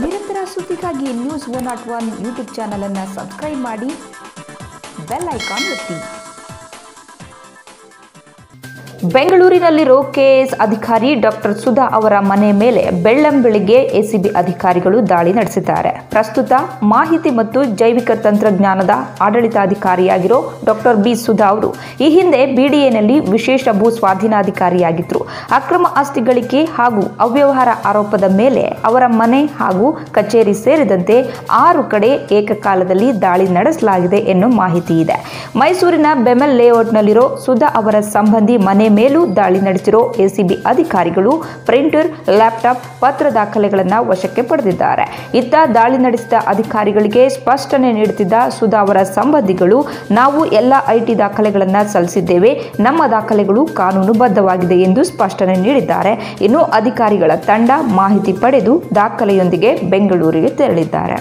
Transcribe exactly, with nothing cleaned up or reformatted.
ನಿರಂತರ ಸುದ್ದಿಗಾಗಿ news one oh one YouTube channel ಅನ್ನು ಸಬ್ಸ್ಕ್ರೈಬ್ ಮಾಡಿ ಬೆಲ್ ಐಕಾನ್ ಒತ್ತಿ. ಬೆಂಗಳೂರಿನಲ್ಲಿರೋ ಕೆಎಸ್ ಅಧಿಕಾರಿ ಡಾಕ್ಟರ್ ಸುಧಾ ಅವರ ಮನೆ ಮೇಲೆ ಬೆಳ್ಳಂ ಬೆಳಿಗ್ಗೆ ಎಸಿಬಿ ಅಧಿಕಾರಿಗಳು ದಾಳಿ ನಡೆಸಿದ್ದಾರೆ. ಪ್ರಸ್ತುತ ಮಾಹಿತಿ ಮತ್ತು ಜೈವಿಕ ತಂತ್ರಜ್ಞಾನದ ಆಡಳಿತಾಧಿಕಾರಿಯಾಗಿರೋ ಡಾಕ್ಟರ್ ಬಿ ಸುಧಾ ಅವರು ಈ ಹಿಂದೆ ಬಿಡಿಎನಲ್ಲಿ ವಿಶೇಷ ಭೂ ಸ್ವಾಧೀನಾಧಿಕಾರಿಯಾಗಿದ್ದರು. ಅಕ್ರಮ ಆಸ್ತಿ ಗಳಿಕೆ ಹಾಗೂ ಅವ್ಯವಹಾರ ಆರೋಪದ ಮೇಲೆ ಅವರ ಮನೆ ಹಾಗೂ ಕಚೇರಿ ಸೇರಿದಂತೆ ಆರು ಕಡೆ ಏಕಕಾಲದಲ್ಲಿ ದಾಳಿ ನಡೆಸಲಾಗಿದೆ ಎನ್ನುವ ಮಾಹಿತಿ ಇದೆ. ಮೈಸೂರಿನ ಬೆಮೆಲ್ ಲೇಔಟ್ನಲ್ಲಿರೋ ಸುಧಾ ಅವರ ಸಂಬಂಧಿ ಮನೆ ಮೇಲೂ ದಾಳಿ ನಡೆಸಿರೋ ಎಸಿಬಿ ಅಧಿಕಾರಿಗಳು ಪ್ರಿಂಟರ್, ಲ್ಯಾಪ್ಟಾಪ್, ಪತ್ರ ದಾಖಲೆಗಳನ್ನು ವಶಕ್ಕೆ ಪಡೆದಿದ್ದಾರೆ. ಇತ್ತ ದಾಳಿ ನಡೆಸಿದ ಅಧಿಕಾರಿಗಳಿಗೆ ಸ್ಪಷ್ಟನೆ ನೀಡುತ್ತಿದ್ದ ಸುಧಾ ಅವರ ಸಂಬಂಧಿಗಳು, ನಾವು ಎಲ್ಲ ಐಟಿ ದಾಖಲೆಗಳನ್ನು ಸಲ್ಲಿಸಿದ್ದೇವೆ, ನಮ್ಮ ದಾಖಲೆಗಳು ಕಾನೂನುಬದ್ಧವಾಗಿದೆ ಎಂದು ಸ್ಪಷ್ಟನೆ ನೀಡಿದ್ದಾರೆ. ಇನ್ನು ಅಧಿಕಾರಿಗಳ ತಂಡ ಮಾಹಿತಿ ಪಡೆದು ದಾಖಲೆಯೊಂದಿಗೆ ಬೆಂಗಳೂರಿಗೆ ತೆರಳಿದ್ದಾರೆ.